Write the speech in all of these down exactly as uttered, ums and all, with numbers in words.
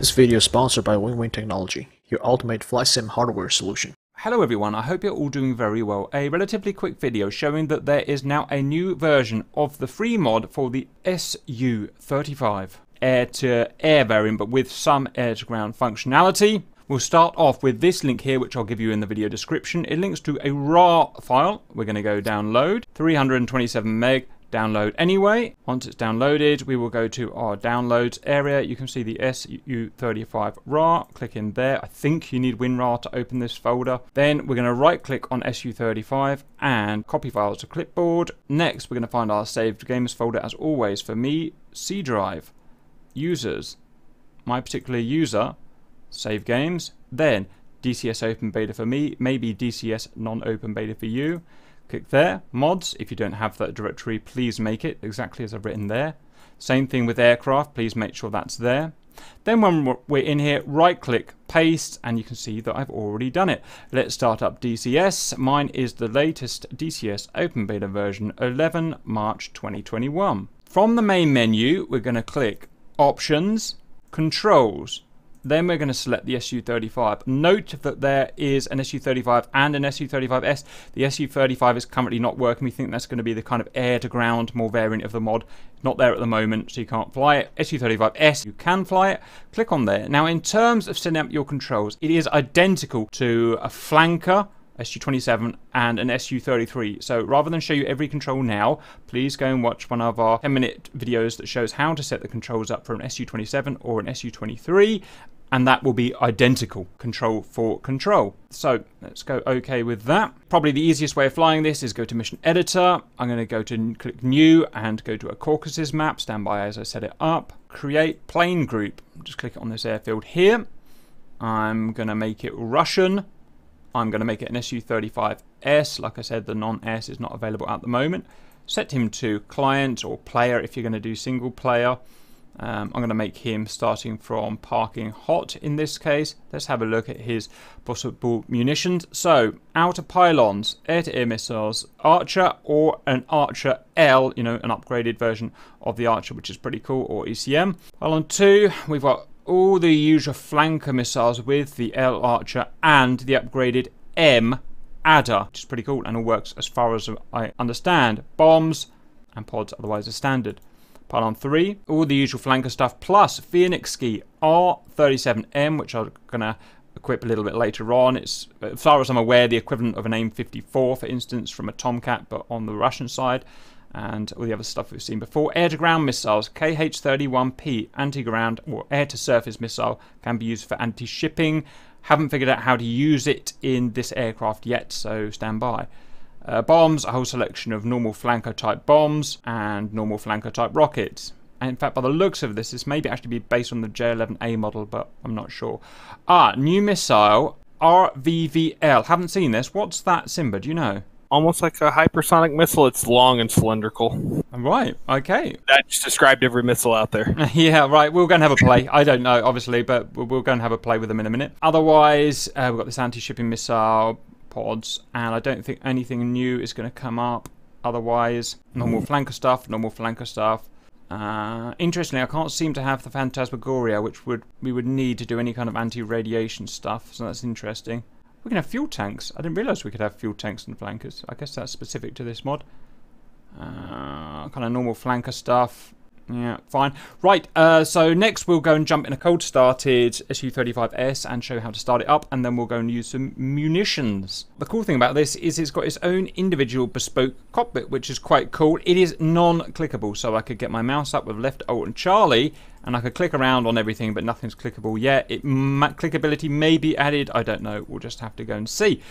This video is sponsored by Winwing Technology, your ultimate flight sim hardware solution. Hello everyone, I hope you're all doing very well. A relatively quick video showing that there is now a new version of the free mod for the S U thirty-five air-to-air variant, but with some air-to-ground functionality. We'll start off with this link here, which I'll give you in the video description. It links to a raw file. We're going to go download, three hundred twenty-seven meg, download anyway. Once it's downloaded, we will go to our downloads area. You can see the S U thirty-five raw. Click in there. I think you need WinRAR to open this folder. Then we're going to right click on S U thirty-five and copy files to clipboard. Next, we're going to find our saved games folder, as always. For me, C drive, users, my particular user, save games, then D C S open beta for me, maybe D C S non-open beta for you. Click there, mods. If you don't have that directory, please make it exactly as I've written there. Same thing with aircraft, please make sure that's there. Then when we're in here, right click, paste, and you can see that I've already done it. Let's start up D C S. Mine is the latest D C S open beta version, eleven March twenty twenty-one. From the main menu, we're going to click options, controls. Then we're going to select the S U thirty-five. Note that there is an S U thirty-five and an S U thirty-five S. The S U thirty-five is currently not working. We think that's going to be the kind of air-to-ground, more variant of the mod. It's not there at the moment, so you can't fly it. S U thirty-five S, you can fly it. Click on there. Now, in terms of setting up your controls, it is identical to a flanker, S U twenty-seven, and an S U thirty-three. So rather than show you every control now, please go and watch one of our ten minute videos that shows how to set the controls up for an S U twenty-seven or an S U twenty-three, and that will be identical control for control. So let's go OK with that. Probably the easiest way of flying this is go to Mission Editor. I'm going to go to click New and go to a Caucasus map. Stand by as I set it up. Create plane group. Just click on this airfield here. I'm going to make it Russian. I'm going to make it an S U thirty-five S. Like I said, the non-S is not available at the moment. Set him to client or player if you're going to do single player. Um, I'm going to make him starting from parking hot in this case. Let's have a look at his possible munitions. So, outer pylons, air-to-air missiles, Archer or an Archer L, you know, an upgraded version of the Archer, which is pretty cool, or E C M. Pylon two, we've got all the usual flanker missiles with the L Archer and the upgraded M Adder, which is pretty cool and all works as far as I understand. Bombs and pods otherwise are standard. Pylon three, all the usual flanker stuff, plus Phoenix Ski R thirty-seven M, which I'm going to equip a little bit later on. It's, as far as I'm aware, the equivalent of an AIM fifty-four, for instance, from a Tomcat, but on the Russian side. And all the other stuff we've seen before. Air-to-ground missiles, K H thirty-one P, anti-ground or air-to-surface missile, can be used for anti-shipping. Haven't figured out how to use it in this aircraft yet, so stand by. Uh, bombs, a whole selection of normal flanker-type bombs and normal flanker-type rockets. And in fact, by the looks of this, this may actually be based on the J eleven A model, but I'm not sure. Ah, new missile, R V V L. Haven't seen this. What's that, Simba? Do you know? Almost like a hypersonic missile. It's long and cylindrical. Right, okay. That just described every missile out there. Yeah, right. We'll go and have a play. I don't know, obviously, but we'll go and have a play with them in a minute. Otherwise, uh, we've got this anti-shipping missile pods, and I don't think anything new is going to come up. Otherwise, normal flanker stuff, normal flanker stuff. Uh, interestingly, I can't seem to have the Phantasmagoria, which would we would need to do any kind of anti-radiation stuff, so that's interesting. We can have fuel tanks. I didn't realise we could have fuel tanks and flankers. I guess that's specific to this mod. Uh, kind of normal flanker stuff. Yeah, fine. Right, uh, so next we'll go and jump in a cold-started S U thirty-five S and show how to start it up, and then we'll go and use some munitions. The cool thing about this is it's got its own individual bespoke cockpit, which is quite cool. It is non-clickable, so I could get my mouse up with left, alt, and Charlie, and I could click around on everything, but nothing's clickable yet. It clickability may be added. I don't know. We'll just have to go and see.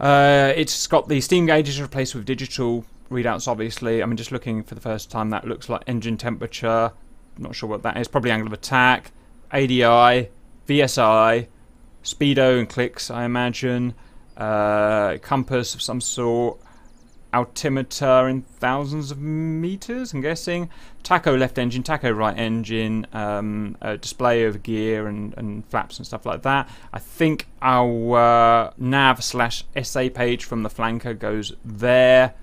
Uh, it's got the steam gauges replaced with digital readouts, obviously. I mean, just looking for the first time, that looks like engine temperature. Not sure what that is. Probably angle of attack, A D I, V S I, speedo and clicks, I imagine. Uh, compass of some sort. Altimeter in thousands of meters, I'm guessing. Taco left engine, taco right engine, um, a display of gear and, and flaps and stuff like that. I think our uh, nav slash S A page from the flanker goes there.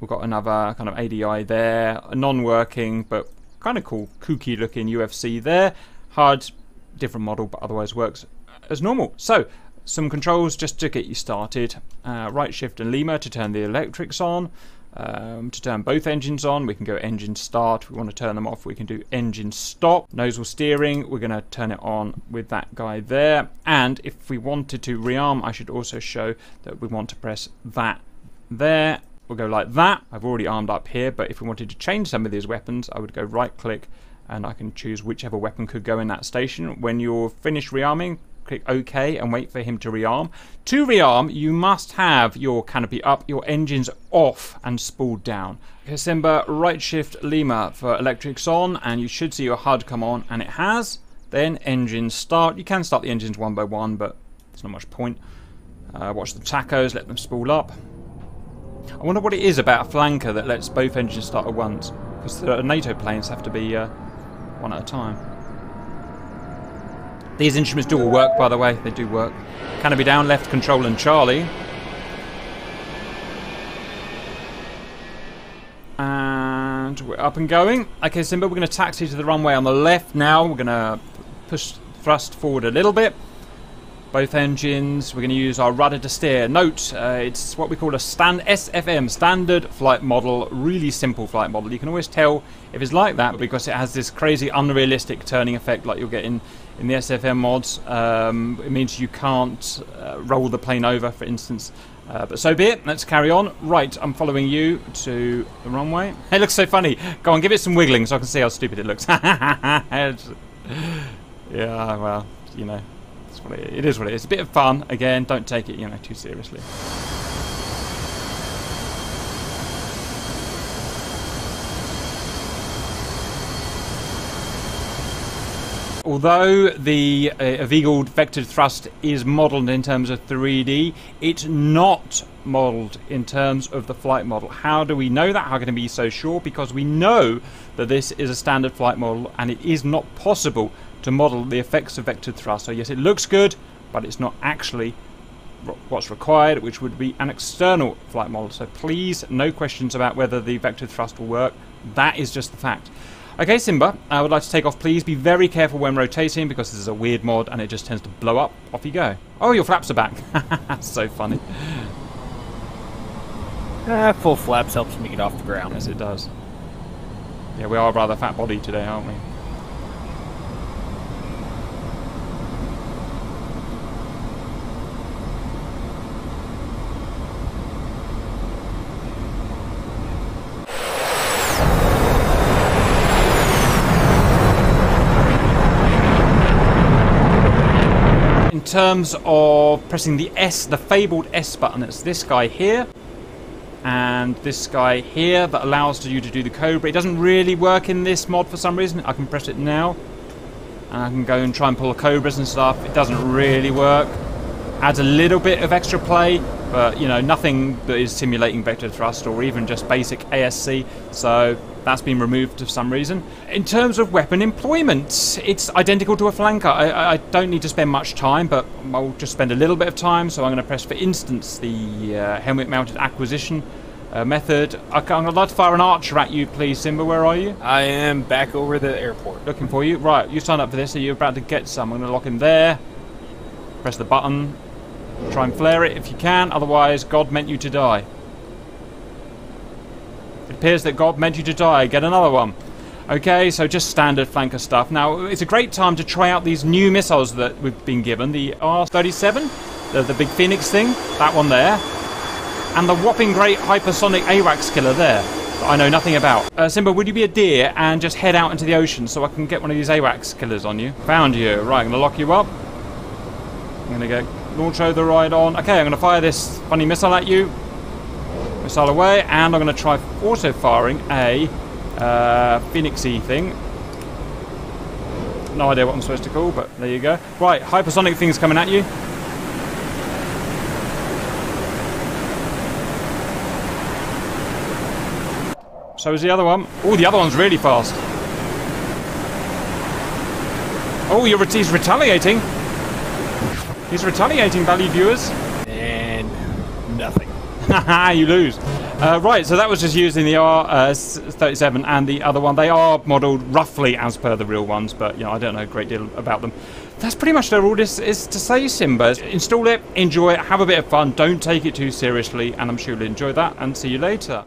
We've got another kind of A D I there, non-working but kind of cool, kooky looking U F C there. H U D different model, but otherwise works as normal. So some controls just to get you started. Uh, right shift and lever to turn the electrics on. Um, to turn both engines on, we can go engine start. If we want to turn them off, we can do engine stop. Nosal steering, we're going to turn it on with that guy there. And if we wanted to rearm, I should also show that we want to press that there. We'll go like that. I've already armed up here, but if we wanted to change some of these weapons, I would go right click and I can choose whichever weapon could go in that station. When you're finished rearming, click OK and wait for him to rearm. To rearm, you must have your canopy up, your engines off and spooled down. Kasimba, right shift Lima for electrics on, and you should see your H U D come on, and it has. Then engines start. You can start the engines one by one, but there's not much point. Uh, watch the tacos, let them spool up. I wonder what it is about a flanker that lets both engines start at once, because the NATO planes have to be uh, one at a time. These instruments do all work, by the way. They do work. Canopy down, left, control, and Charlie. And we're up and going. Okay, Simba, we're going to taxi to the runway on the left now. We're going to push thrust forward a little bit. Both engines. We're going to use our rudder to steer. Note, uh, it's what we call a stand S F M, standard flight model. Really simple flight model. You can always tell if it's like that because it has this crazy unrealistic turning effect like you'll get in, in the S F M mods. Um, it means you can't uh, roll the plane over, for instance. Uh, but so be it. Let's carry on. Right, I'm following you to the runway. It looks so funny. Go on, give it some wiggling so I can see how stupid it looks. Yeah, well, you know. It is what it is. A bit of fun. Again, don't take it, you know, too seriously. Although the uh, Avigald vectored thrust is modelled in terms of three D, it's not modelled in terms of the flight model. How do we know that? How can it be so sure? Because we know that this is a standard flight model and it is not possible to model the effects of vectored thrust. So yes, it looks good, but it's not actually what's required, which would be an external flight model. So please, no questions about whether the vectored thrust will work. That is just the fact. Okay, Simba, I would like to take off, please. Be very careful when rotating because this is a weird mod and it just tends to blow up. Off you go. Oh, your flaps are back. That's so funny. Ah, full flaps helps me get off the ground. Yes, it does. Yeah, we are rather fat body today, aren't we? In terms of pressing the S, the fabled S button, it's this guy here and this guy here that allows you to do the Cobra. It doesn't really work in this mod for some reason. I can press it now and I can go and try and pull Cobras and stuff. It doesn't really work. Adds a little bit of extra play, but you know, nothing that is simulating vector thrust or even just basic A S C, so that's been removed for some reason. In terms of weapon employment, it's identical to a flanker. I, I don't need to spend much time, but I'll just spend a little bit of time. So I'm going to press, for instance, the uh, helmet-mounted acquisition uh, method. I, I'd like to fire an Archer at you, please, Simba. Where are you? I am back over the airport. Looking for you. Right, you signed up for this, so you're about to get some. I'm going to lock him there. Press the button. Try and flare it if you can. Otherwise, God meant you to die. It appears that God meant you to die. Get another one. Okay, so just standard flanker stuff. Now, it's a great time to try out these new missiles that we've been given. The R thirty-seven, the, the big Phoenix thing, that one there. And the whopping great hypersonic AWACS killer there, that I know nothing about. Uh, Simba, would you be a deer and just head out into the ocean so I can get one of these AWACS killers on you? Found you. Right, I'm going to lock you up. I'm going to go launch over right on. Okay, I'm going to fire this funny missile at you. Missile away, and I'm going to try also firing a uh, Phoenix-y thing. No idea what I'm supposed to call, but there you go. Right, hypersonic things coming at you. So is the other one. Oh, the other one's really fast. Oh, you're, he's retaliating. He's retaliating, value viewers. And nothing. Haha, you lose. Uh, right, so that was just using the R thirty-seven and the other one. They are modelled roughly as per the real ones, but you know, I don't know a great deal about them. That's pretty much all this is to say, Simba. Install it, enjoy it, have a bit of fun, don't take it too seriously, and I'm sure you'll enjoy that, and see you later.